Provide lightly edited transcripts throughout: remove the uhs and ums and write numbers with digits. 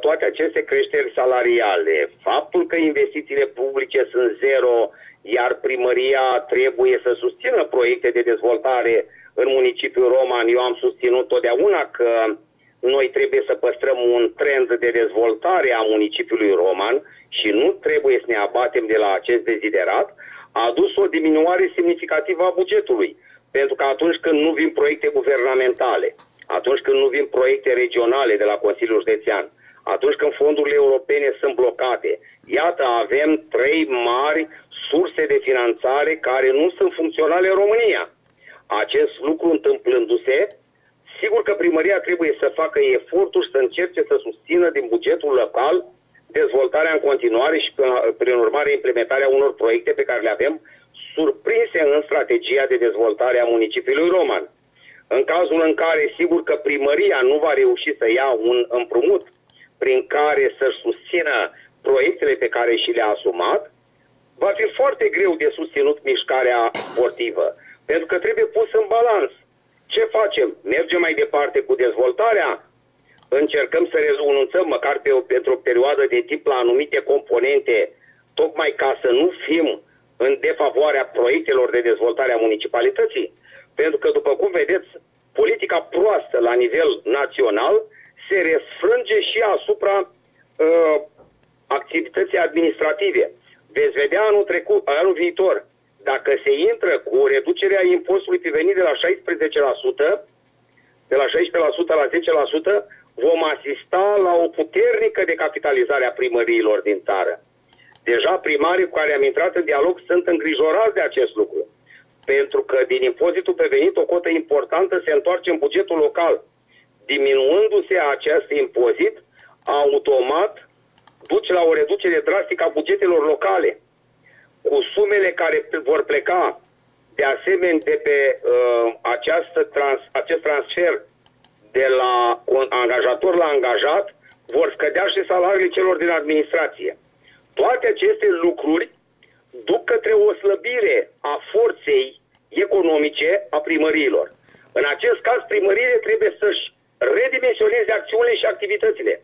Toate aceste creșteri salariale, faptul că investițiile publice sunt zero, iar primăria trebuie să susțină proiecte de dezvoltare în municipiul Roman, eu am susținut totdeauna că noi trebuie să păstrăm un trend de dezvoltare a municipiului Roman și nu trebuie să ne abatem de la acest deziderat, a adus o diminuare semnificativă a bugetului, pentru că atunci când nu vin proiecte guvernamentale, atunci când nu vin proiecte regionale de la Consiliul Județean, atunci când fondurile europene sunt blocate, iată, avem trei mari surse de finanțare care nu sunt funcționale în România. Acest lucru întâmplându-se, sigur că primăria trebuie să facă eforturi să încerce să susțină din bugetul local dezvoltarea în continuare și, prin urmare, implementarea unor proiecte pe care le avem surprinse în strategia de dezvoltare a municipiului Roman. În cazul în care, sigur că primăria nu va reuși să ia un împrumut prin care să-și susțină proiectele pe care și le-a asumat, va fi foarte greu de susținut mișcarea sportivă, pentru că trebuie pus în balans. Ce facem? Mergem mai departe cu dezvoltarea? Încercăm să renunțăm măcar pentru o perioadă de timp la anumite componente, tocmai ca să nu fim în defavoarea proiectelor de dezvoltare a municipalității? Pentru că, după cum vedeți, politica proastă la nivel național se răsfrânge și asupra activității administrative. Veți vedea anul viitor, dacă se intră cu reducerea impozitului pe venit de la 16%, de la 16% la 10%, vom asista la o puternică decapitalizare a primăriilor din țară. Deja primarii cu care am intrat în dialog sunt îngrijorați de acest lucru, pentru că din impozitul pe venit o cotă importantă se întoarce în bugetul local. Diminuându-se acest impozit, automat duce la o reducere drastică a bugetelor locale, cu sumele care vor pleca de asemenea de pe acest transfer de la angajator la angajat, vor scădea și salariile celor din administrație. Toate aceste lucruri duc către o slăbire a forței economice a primăriilor. În acest caz, primăriile trebuie să-și redimensioneze acțiunile și activitățile,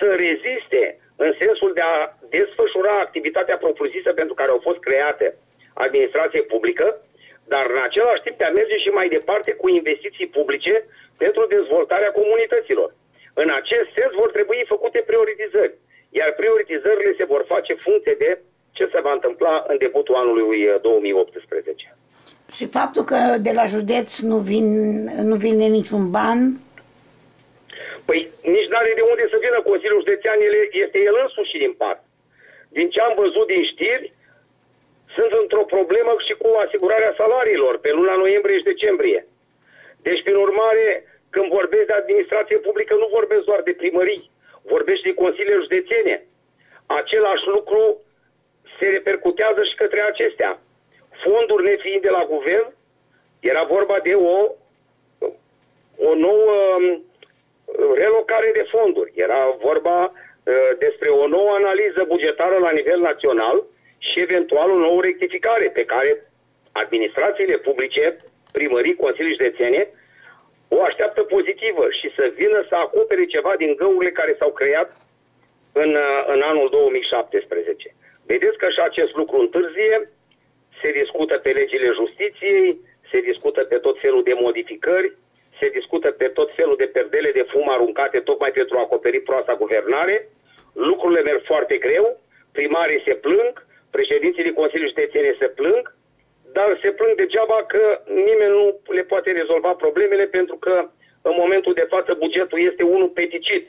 să reziste în sensul de a desfășura activitatea propriu-zisă pentru care au fost create administrație publică, dar în același timp de a merge și mai departe cu investiții publice pentru dezvoltarea comunităților. În acest sens vor trebui făcute prioritizări, iar prioritizările se vor face funcție de ce se va întâmpla în debutul anului 2018. Și faptul că de la județ nu vine niciun ban? Păi nici n-are de unde să vină. Consiliul Județean este el însuși din part. Din ce am văzut din știri, sunt într-o problemă și cu asigurarea salariilor pe luna noiembrie și decembrie. Deci, prin urmare, când vorbesc de administrație publică, nu vorbesc doar de primării, vorbesc de consiliile județene. Același lucru se repercutează și către acestea. Fonduri nefiind de la guvern, era vorba de o nouă relocare de fonduri. Era vorba despre o nouă analiză bugetară la nivel național și eventual o nouă rectificare pe care administrațiile publice, primării, consilii județene, o așteaptă pozitivă și să vină să acopere ceva din găurile care s-au creat în anul 2017. Vedeți că și acest lucru întârzie, se discută pe legile justiției, se discută pe tot felul de modificări, se discută pe tot felul de perdele de fum aruncate tocmai pentru a acoperi proasta guvernare. Lucrurile merg foarte greu, primarii se plâng, președinții Consiliului Județene se plâng, dar se plâng degeaba că nimeni nu le poate rezolva problemele, pentru că în momentul de față bugetul este unul peticit.